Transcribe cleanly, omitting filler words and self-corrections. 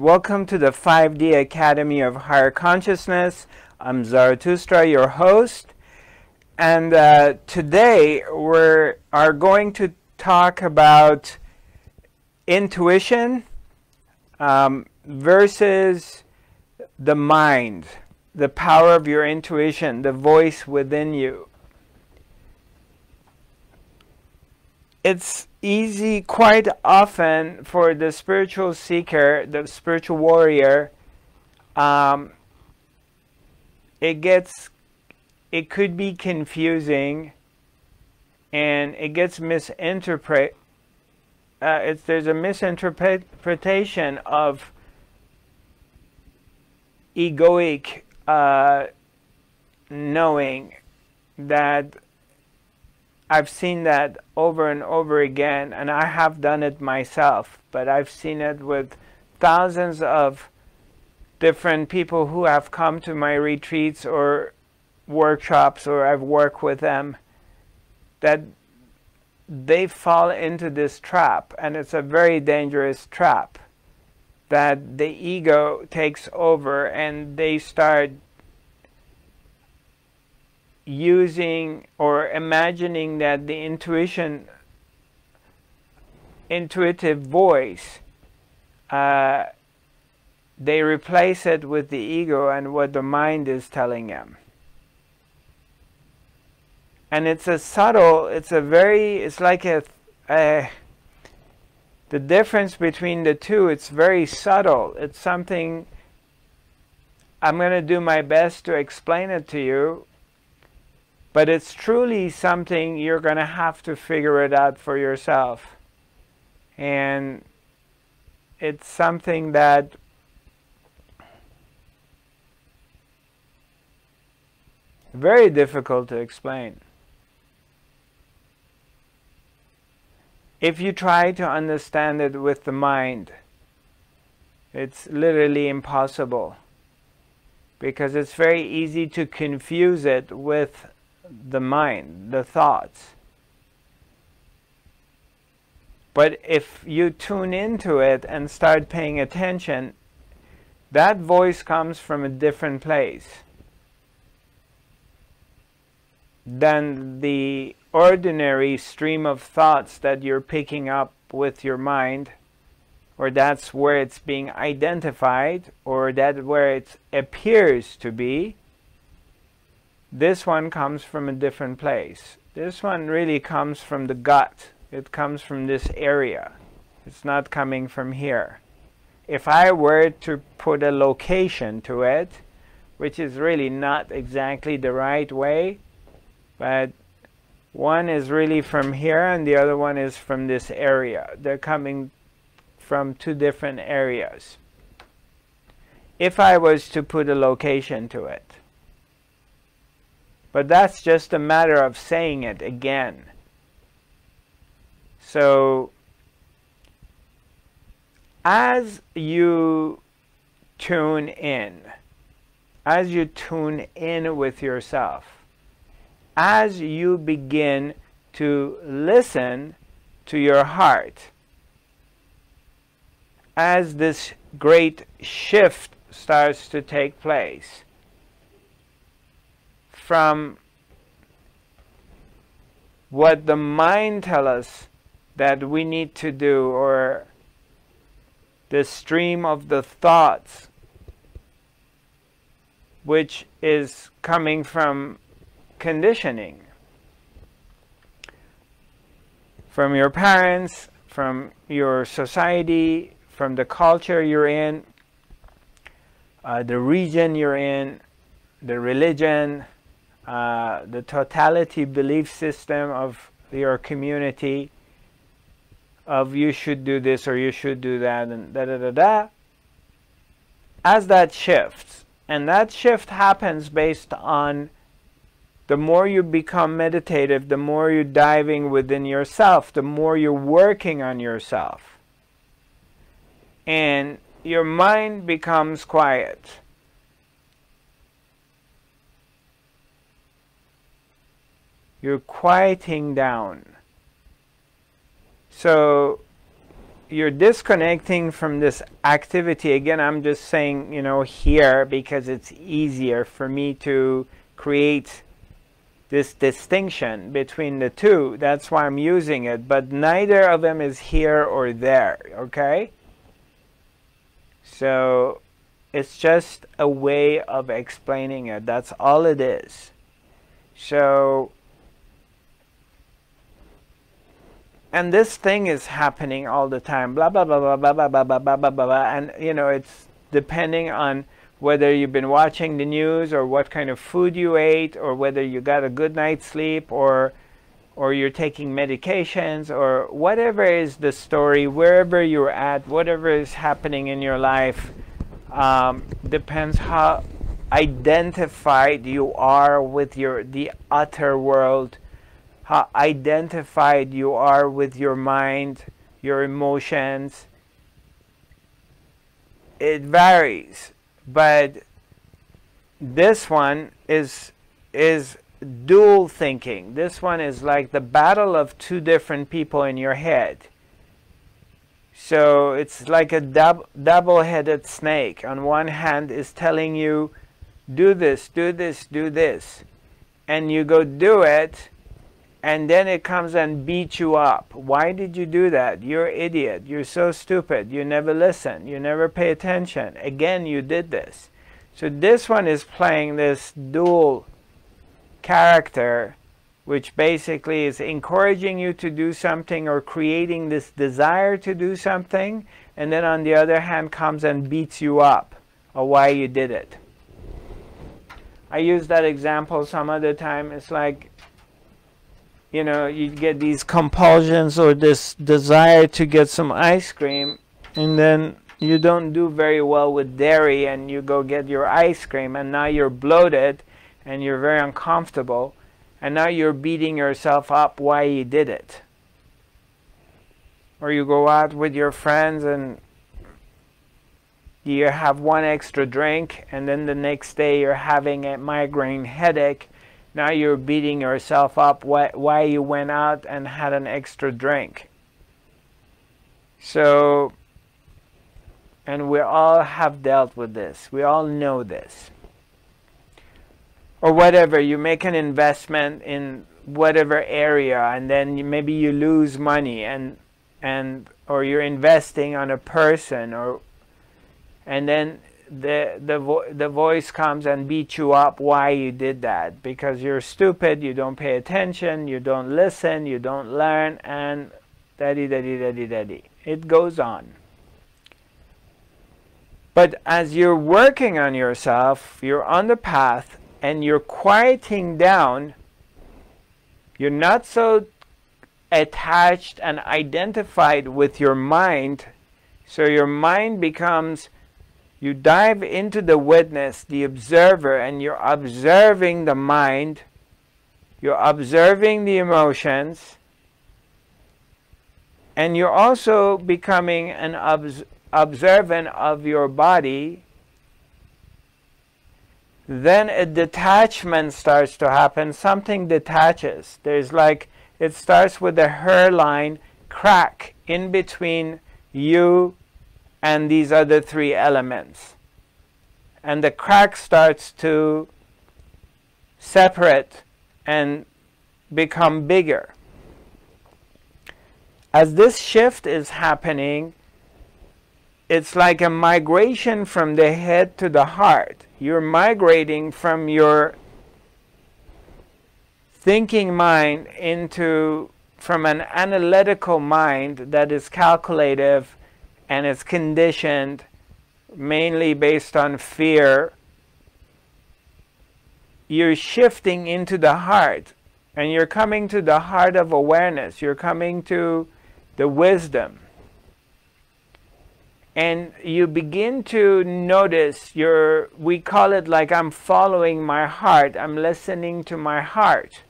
Welcome to the 5D Academy of Higher Consciousness. I'm Zarathustra, your host, and today we are going to talk about intuition versus the mind, the power of your intuition, the voice within you. It's easy quite often for the spiritual seeker, the spiritual warrior, it could be confusing, and it gets misinterpreted. There's a misinterpretation of egoic knowing that I've seen that over and over again, and I have done it myself, but I've seen it with thousands of different people who have come to my retreats or workshops, or I've worked with them, that they fall into this trap, and it's a very dangerous trap, that the ego takes over and they start using or imagining that the intuitive voice, they replace it with the ego and what the mind is telling them. And it's a subtle, the difference between the two, it's very subtle. It's something, I'm going to do my best to explain it to you, but it's truly something you're going to have to figure it out for yourself. And it's something that very difficult to explain. If you try to understand it with the mind, it's literally impossible, because it's very easy to confuse it with the mind, the thoughts. But if you tune into it and start paying attention, that voice comes from a different place than the ordinary stream of thoughts that you're picking up with your mind, or that's where it's being identified, or that where it appears to be. This one comes from a different place. This one really comes from the gut. It comes from this area. It's not coming from here. If I were to put a location to it, which is really not exactly the right way, but one is really from here and the other one is from this area. They're coming from two different areas. If I was to put a location to it. But that's just a matter of saying it again. So, as you tune in with yourself, as you begin to listen to your heart, as this great shift starts to take place, from what the mind tells us that we need to do, or the stream of the thoughts, which is coming from conditioning, from your parents, from your society, from the culture you're in, the region you're in, the religion, the totality belief system of your community, of you should do this or you should do that, and da-da-da-da. As that shifts, and that shift happens based on the more you become meditative, the more you're diving within yourself, the more you're working on yourself. And your mind becomes quiet. You're quieting down. So you're disconnecting from this activity. Again, I'm just saying, you know, here, because it's easier for me to create this distinction between the two. That's why I'm using it, but neither of them is here or there, okay? So it's just a way of explaining it. That's all it is. So, and this thing is happening all the time, blah, blah, blah, blah, blah, blah, blah, blah, blah, blah, blah, and, you know, it's depending on whether you've been watching the news or what kind of food you ate or whether you got a good night's sleep or you're taking medications or whatever is the story, wherever you're at, whatever is happening in your life, depends how identified you are with the outer world, how identified you are with your mind, your emotions. It varies. But this one is dual thinking. This one is like the battle of two different people in your head. So it's like a double-headed snake. On one hand is telling you, do this, do this, do this. And you go do it, and then it comes and beats you up. Why did you do that? You're an idiot. You're so stupid. You never listen. You never pay attention. Again, you did this. So this one is playing this dual character, which basically is encouraging you to do something or creating this desire to do something. And then on the other hand comes and beats you up or why you did it. I use that example some other time. It's like, you know, you get these compulsions or this desire to get some ice cream, and then you don't do very well with dairy and you go get your ice cream, and now you're bloated and you're very uncomfortable, and now you're beating yourself up why you did it. Or you go out with your friends and you have one extra drink, and then the next day you're having a migraine headache. Now you're beating yourself up why you went out and had an extra drink. So, and we all have dealt with this. We all know this. Or whatever, you make an investment in whatever area, and then maybe you lose money, or you're investing on a person, and then the voice comes and beats you up why you did that, because you're stupid, you don't pay attention, you don't listen, you don't learn, and daddy. It goes on. But as you're working on yourself, you're on the path and you're quieting down, you're not so attached and identified with your mind, so your mind becomes, you dive into the witness, the observer, and you're observing the mind, you're observing the emotions, and you're also becoming an observant of your body. Then a detachment starts to happen, something detaches. There's like, it starts with a hairline crack in between you and these other three elements, and the crack starts to separate and become bigger. As this shift is happening, it's like a migration from the head to the heart. You're migrating from your thinking mind from an analytical mind that is calculative, and it's conditioned mainly based on fear. You're shifting into the heart, and you're coming to the heart of awareness. You're coming to the wisdom. And you begin to notice we call it like, I'm following my heart, I'm listening to my heart.